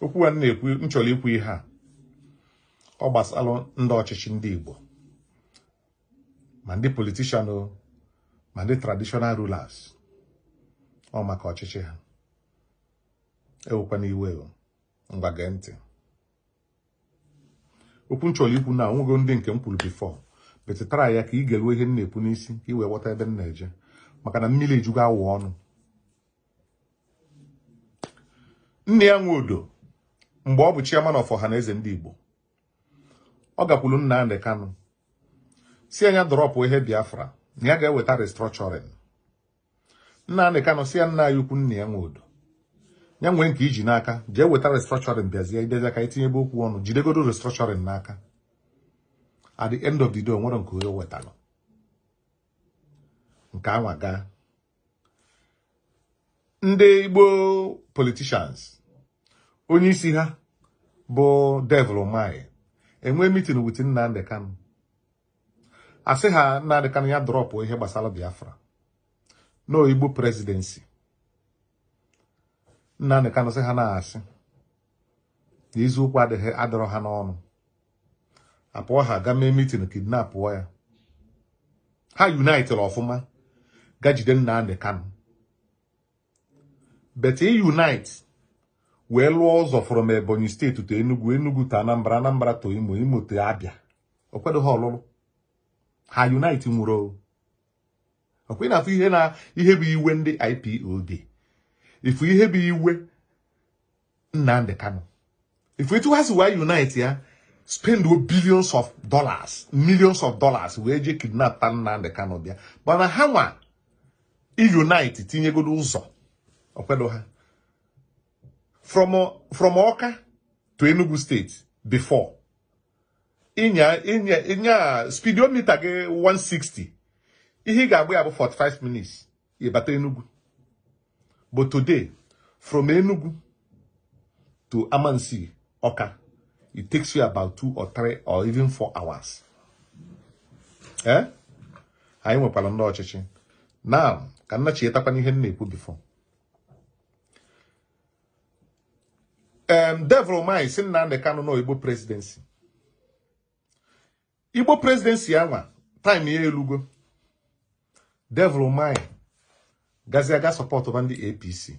okwu anne ekwu nchọla ekwu ihe a ọ gbasala ndị ọchịchị ndị Igbo ma ndị politician o ma ndị traditional rulers ọ maka ọchịchị ha ewekwa n'iwe ngwa gee ntị okwu nchọla ekwu na onwego ndị nke m kwuru before betetara ya ka ị ga-eruo ihe na-ekwu n'isi ka iwe ghọta ebe m na-eje maka na mmiri ejugo awụ ọnụ nne ya nwodo mgbe ọ bụ chairman of Ọhanaeze ndị Igbo ọ gakwulu Nnamdi Kanu si anya drop ihe Biafra na ya ga-eweta restructuring Nnamdi Kanu si nna ya ukwu nne ya nwodo ya nwere nke iji n'aka jee weta restructuring bịazie idezi aka itinye ebe okwu ọnụ jidegodo restructuring n'aka at the end of the day nwere nke onye wetara nke anwa ga ndị Igbo politicians onye isi ha bụ devil mai enwe meeting with Nnamdi Kanu asị ha Nnamdi Kanu ya drop ihe gbasara Biafra no Igbo presidency Nnamdi Kanu sị ha na-asị n'eziokwu adịghị adọrọ ha n'ọnụ apụọ ha ga mee meeting kidnap ya ha united ọfụma ga jide Nnamdi Kanu but he unites where laws are from Ebonyi State to Enugu to Anambra to Imo to Abia. Okwe do hololo. Ha unite muro. Okwe na fi na ihe bi iwe ndi IPOB. If we ihe bi iwe Nnamdi Kanu. If we to has why unite ya spend $billions, millions of dollars we je kidnap Nnamdi Kanu bia. But na hawa I unite tinye godo uzo. From Oka to Enugu State before in ya speedometer 160 he got about 45 minutes about Enugu but today from Enugu to Amansi Oka it takes you about 2 or 3 or even 4 hours I went palando ochichi now kanna chieta kwani ihe na ekwu before devil mind sin Nnamdi Kanu no Igbo presidency. Igbo presidency awa time ye elugo. Devil mind gaziaga support over the APC.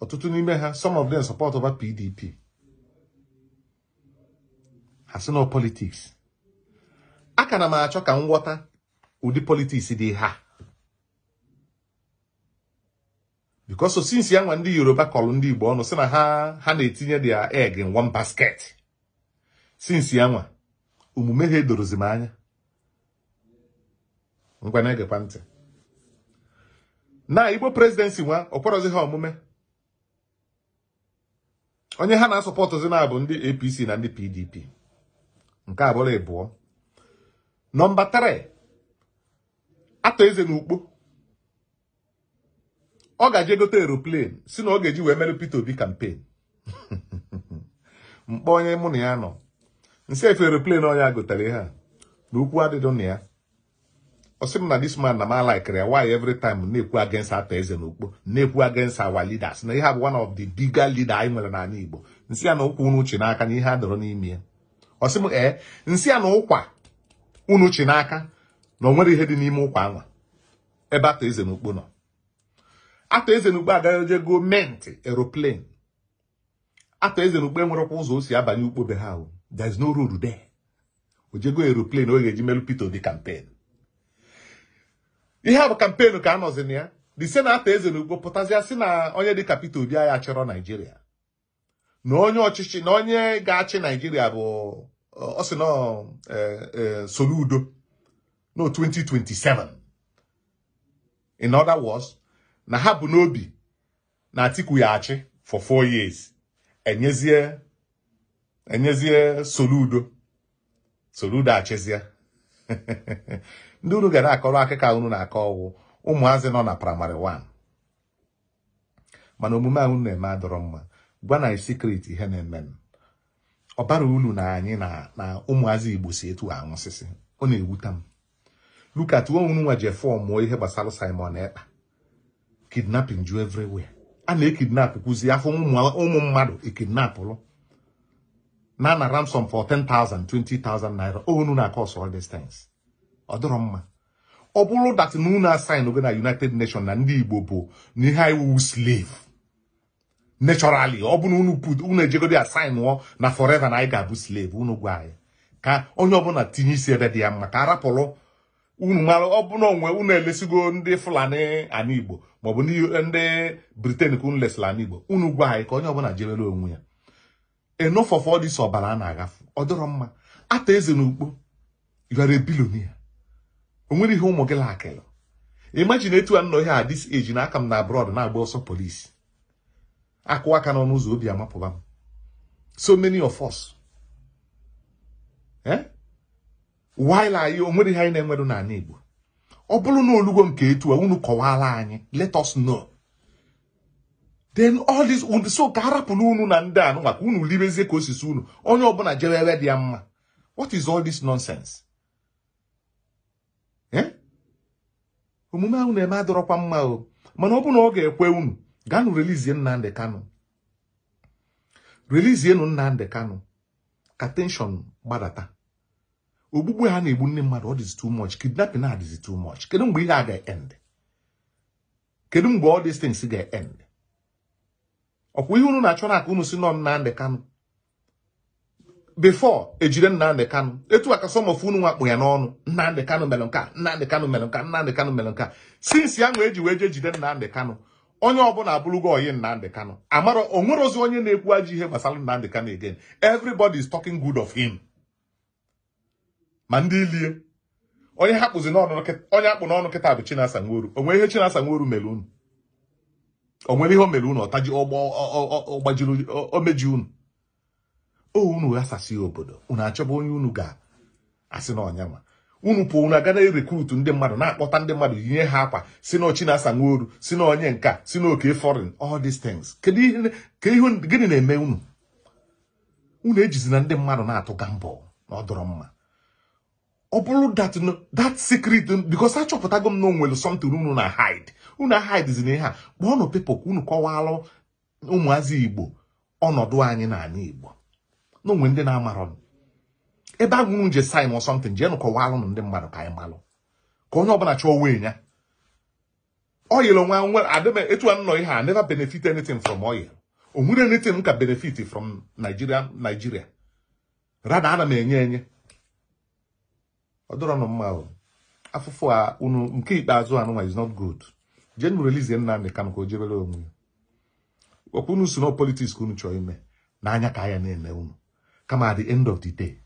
Otutu n'ime ha some of them support over PDP. Has no politics. Akana ma achọ ka nwota udi politics dey ha. Because so since young when the Yoruba call ndi Igbo no sina ha na etinye their egg in one basket. Since young umume he dorozima anya. Ngwana ege pante. Na Igbo presidency nwa okporozi ha omume. Onye ha na support ozi na bụ ndi APC na ndi PDP. Nke abụla ebuo. Number 3. Ato eze n'ukpo Oga jegote aeroplane. Sino oga ji wemelu pito bi campaign. Mponye muni ano. Nsefe aeroplane onya agotale ha. N'ukwu adịdọ na ya. Osim na this man na ma like ya. Why every time na-ekwu against ata eze n'ukpo. Na-ekwu against our leaders. Na ihe bụ one of the bigger leader anyị nwere na Igbo. Nsi ya na ụkwa unu uche n'aka na ihe adọrọ n'ime ya. Osim nsi ya na ụkwa unu uche n'aka na o nwere ihe dị n'ime ụkwa anwa. Ebe ata eze n'ukpo nọ. After eze n'ugbe agaje go ment aeroplane. After eze n'ugbe nwere kwa ụzọ osi abanye ukpo be ha. There is no road there. Oje go aeroplane oge ji melu pito di campaign. Ihe bụ campaign ka anọzi ya. The Senate eze n'ugbo pụtazịa si na onye dị kapito bịa ya achịrọ Nigeria. Na onye ọchịchị na onye ga-achị Nigeria bụ ọsị no Soludo no 2027. In other words, na habu n'obi na Atiku ya achị for 4 years enyezie Soludo achịzịa ndị unu ga na-akọrọ akịka unu na-akọ ọwụ ụmụazị nọ na primary 1 mana omume ahụ na-eme adọrọ mma gwa na secret ihe na-eme ọbara ulu na anyị na ụmụazị Igbo si etu anwụsịsị ọ na-ewuta m luka tuo unu nwa je fọm ihe gbasara Simon Ekpa kidnapping you everywhere. ana kidnap kuzi afọ ụmụ mmadụ e kidnap lo na na ransom for 10,000 20,000 naira ohunu na cause all these things odoro mma oburu that nuna sign obi na United Nations na ndi Igbo bo ni high slave naturally obunu unu put unu ejegodi assign wo na forever na iga bu slave unu gwa ka onye obuna tinyi si ebe dia mma ka rapolo unu mara obuna onwe unu elesigo ndi Fulani ani Igbo maobu ni ndi Britain ku nlesla ani Igbo unu gwa ka onye obuna jelele onwe ya enough of all this obara na agafu odoro mma ata eze na ukpo you are a billionaire onwere ihe ụmụ gị laakelo imagine etu an no here this age na akam na abroad na agba ọsọ police akwa kana no zo obi amapụba so many of us while ayi onwere ihe na enwedo na ana Igbo obulu na olugo nke etu a unu kọwaala anyị let us know then all this would so garapụ unu na ndị anụ maka unu libezie ka osisi unu onye ọbụla jewewe dị mma what is all this nonsense omume ahụ na-eme adọrọkwa mma o mana ọ bụ na ọ ga-ekwe unu ganụ release Nnamdi Kanu release Nnamdi Kanu ka tension gbadata ogbugbu ha na-egbu nne mmadụ ọ dị too much kidnapping ha dị too much kedu mgbe ihe a ga-end kedu mgbe all these things ga-end ọkwa ihe unu na-achọ na ka unu si nọ Nnamdi Kanu before ejire Nnamdi Kanu etu aka some of unu nwakpo ya n'ọnụ Nnamdi Kanu mere nka Nnamdi Kanu mere nka Nnamdi Kanu mere nka since ya nwe eji wee jide Nnamdi Kanu onye ọbụla abụrụgo oyi Nnamdi Kanu amara onwerozi onye na-ekwu aji ihe gbasara Nnamdi Kanu again everybody is talking good of him ma ndị ilie onye hapụzi n'ọnụ kịta onye akpụ n'ọnụ kịta bụ Chinasa Nworu onwe ihe Chinasa Nworu mere unu onwe ihe o mere unu ọtaji ọgbajiru omeji unu o unu asasi obodo unu achọba onye unu ga asị na ọnyanwa unu pụ unu aga na recruit ndị mmadụ na akpọta ndị mmadụ yinye ha akwa si na Chinasa Nworu si na onye nka si na oke foreign all these things kedu ihe ka ihe gịnị na-eme unu unu ejizi na ndị mmadụ na-atụ gamble na ọdọrọ mma ọ bụrụ that secret because achọpụtago m na onwere something unu na hide unu hide zi na ihe a kpọọ nụ people ka unu kọwalụ ụmụazị Igbo ọnọdụ anyị na ala Igbo no when they na maron eba gun je sign or something je no ko walu ndi mmadu ka I malu ko onye obana cho we nya oyelo nwa nwe ademe etu an no I never benefit anything from oil o nwere anything ka benefit from Nigeria rada ana me enye odoro no mma afofo a unu nke ikpeazu anwa is not good je no release Nnamdi Kanu ko jebele onwe okunu su no politics ko nu cho ime na anya ka ya na eme unu come at the end of the day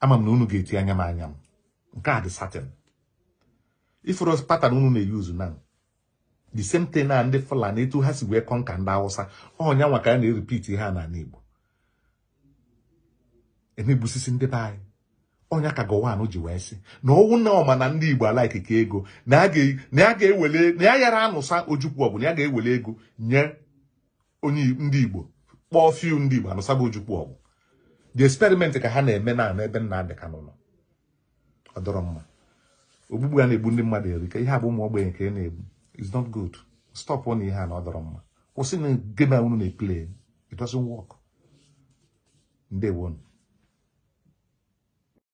amam na unu ga-eti anya ma anya nke a dị certain ifuru us pattern unu na use now the same thing na ndị Fulani etu ha si wee conquer ndị Hausa onya nwa ka ya na repeat ha na Igbo emegbusisi ndị be anyị onya ka go one ji wee si na owu na ọma na ndị Igbo like ka ego na aga ewele na ya yara anụsa ojukwu ọbụ na ya ga-ewele ego nye onye ndị Igbo kpọọ few ndị Igbo anụsa bụ ojukwu ọbụ the experiment ka ha na-eme na ebe Nnamdi Kanu nọ ọdọrọ mma ogbugbu ya na-egbu ndị mmadụ eri ka ihe abụ ụmụ ogbenye ka na-egbu is not good stop on ihe na ọdọrọ mma kwụsị na game unu na-play it doesn't work ndewo